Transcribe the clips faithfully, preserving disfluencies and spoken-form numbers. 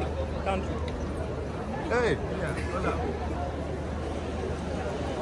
country. Hey. Yeah.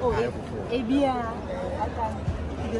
Oh, eh bien, attends, de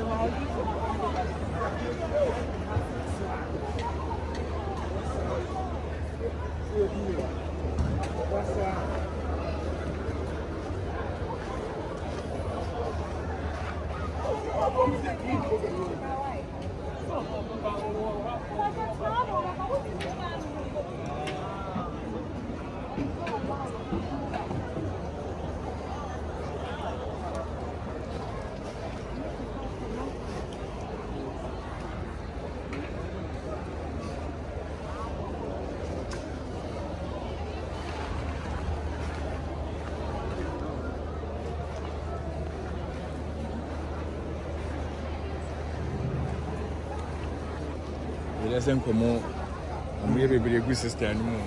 I'm going to be a good sister anymore.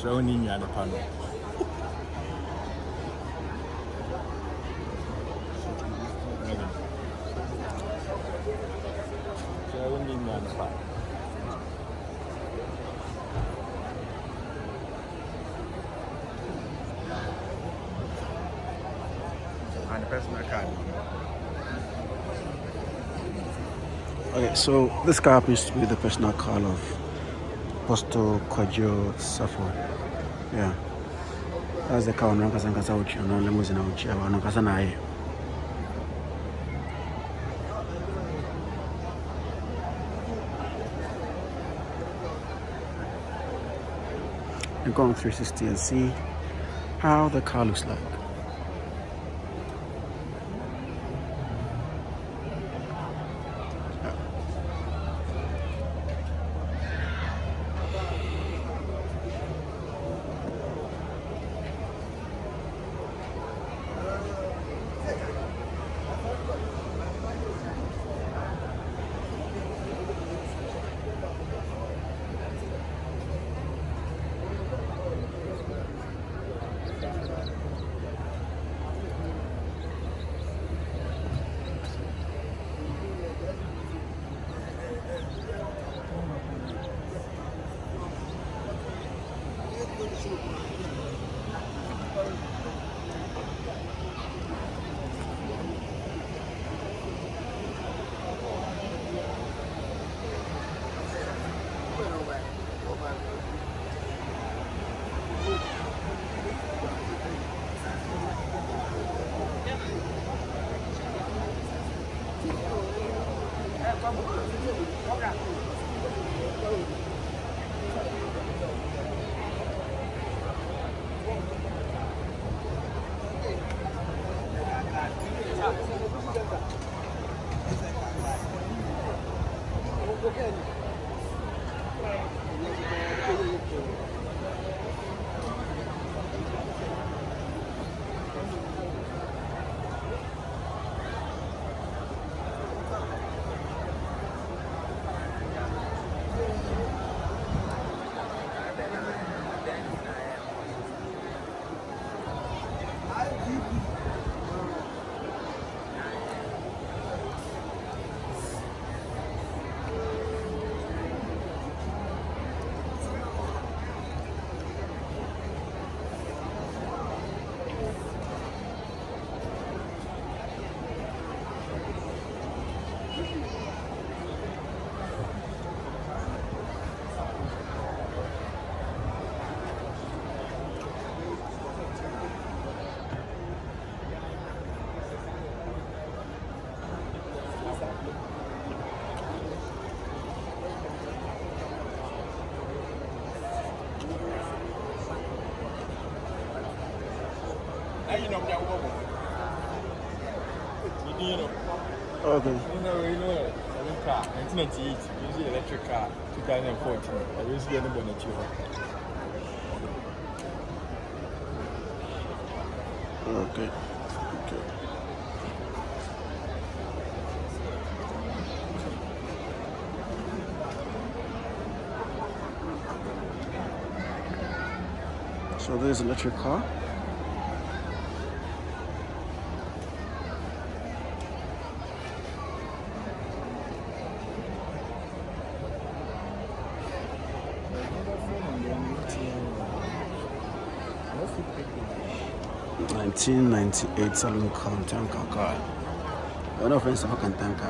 So we need another panel. So we need another panel. And the personal card. Okay, so this card happens to be the personal card of Pastor Kwadjo Safo. Yeah. That's the car. I'm not going to go to the limousine. I'm not going to go. I'm going three sixty and see how the car looks like. I Okay. You know, you know, car, nineteen ninety-eight, usually electric car, two thousand fourteen. I used to get them on the tour. Okay. Okay. So there's an electric car. nineteen ninety-eight Salon Kantanka car. One of us of Kantanka.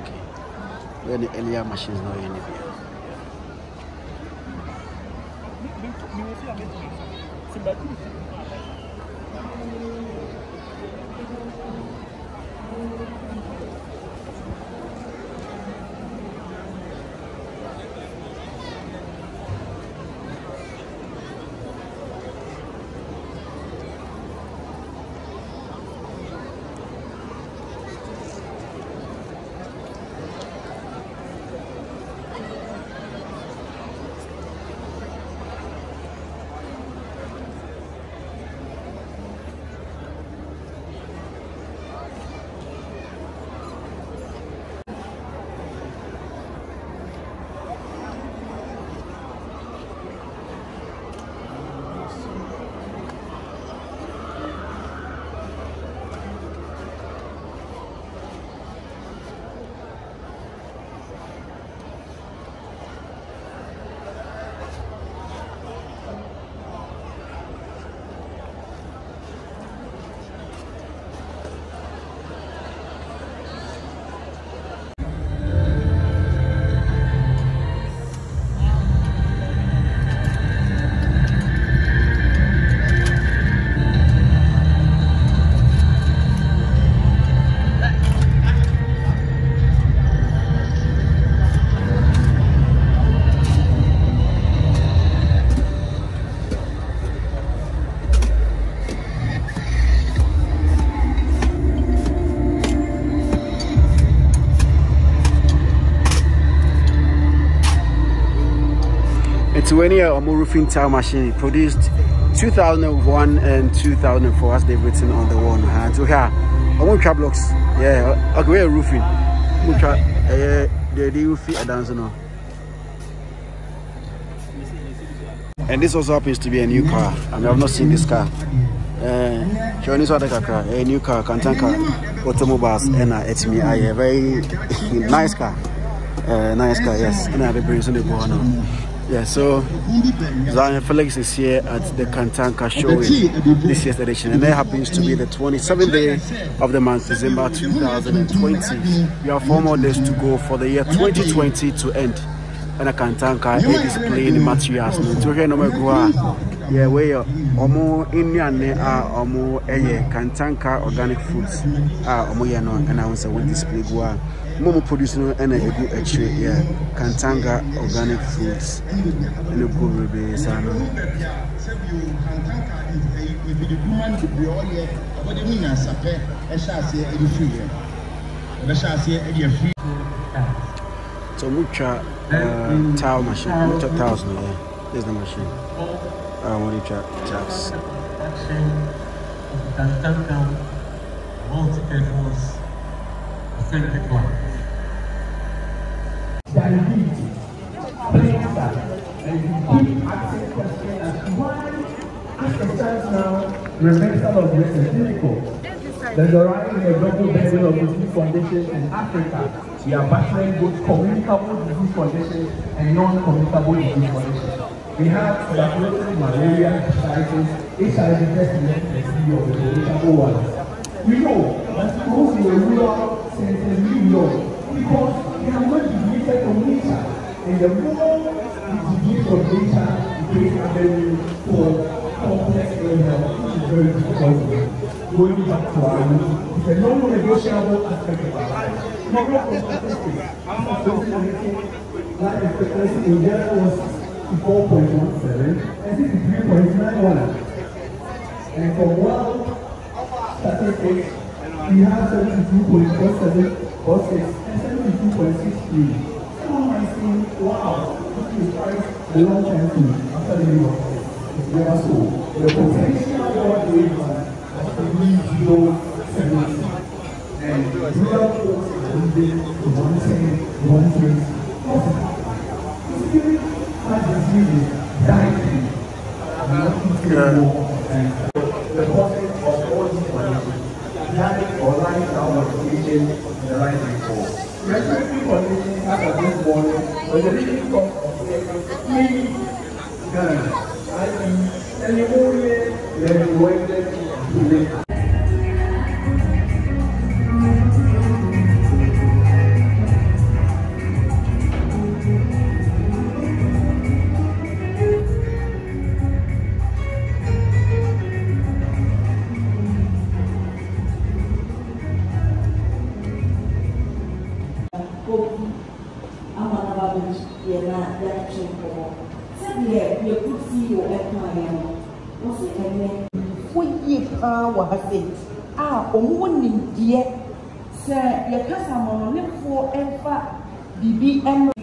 Okay. Where the earlier machines now in twenty year or more roofing tile machine produced two thousand one and two thousand four, as they've written on the wall. So here, I want trap blocks. Yeah, I wear roofing. The roofing are dancing now. And this also happens to be a new car. I mean, I've not seen this car. Chinese uh, car, a new car, Kantanka automobiles, and it's me. A very nice car. Uh, nice car, yes. And I have a very soon go now. Yeah, so Zion Felix is here at the Kantanka showing this year's edition, and that happens to be the twenty-seventh day of the month, December two thousand twenty. We have four more days to go for the year twenty twenty to end, and a Kantanka is playing materials. So here, no matter yeah, where you omo inyane ah omo eye Kantanka organic foods ah omo yano, and I want to display goa. Momo producing and a good actually, yeah. Kantanka organic foods. And a good baby, Sana. So, Mucha uh, towel machine, Mucha towels, yeah. There's the machine. I want to check towels. Kantanka, diabetes, cancer, and you keep asking questions as to why, at the time now, reversal of this is difficult. There's a rise in the global burden of disease conditions in Africa. We are battling both communicable disease conditions and non-communicable disease conditions. We have tuberculosis, malaria, hepatitis, H I V testing, and the communicable ones. We know that those in the rural centers we know because we have not from nature, and the more we deviate from nature, it creates avenue for complex health, which is very difficult. Going back to our roots, it's a non-negotiable aspect of our life. Number of statistics, twenty nineteen, life expectancy in Ghana was four point one seven, and this is three point nine one. And for world statistics, we have seventy-two point four seven buses and seventy-two point six three. Someone might say, wow, this is quite a long time to after the river. It's never so. The potential for the river has to be zero point seven. And rural folks are moving to one ten, one twenty. Yeah. The process of all these planning or lying down of religion in the right before. Respectfully conditions as of this morning, when the living cost of many guns, I mean, and the only that we waited to live. Ah, woman, dear, sir, your customer lived for ever. B B and the way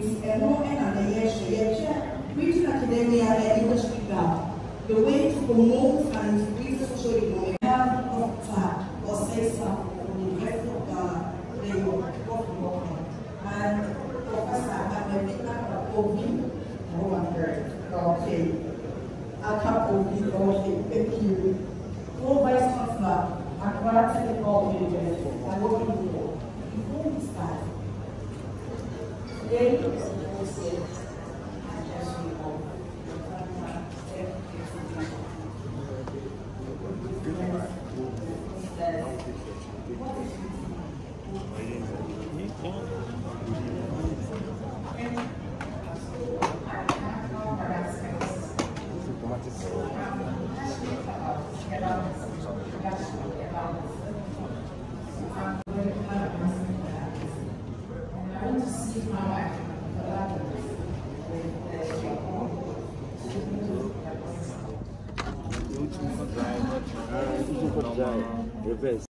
to promote and increase social economic health or sex from the rest of the government. And Professor, I'm a big fan of okay. I can't okay. Thank you. Four vice chancellor acquired technical university. I work in here. Before we start, today is the first day anniversary of the Kantanka Step reverse.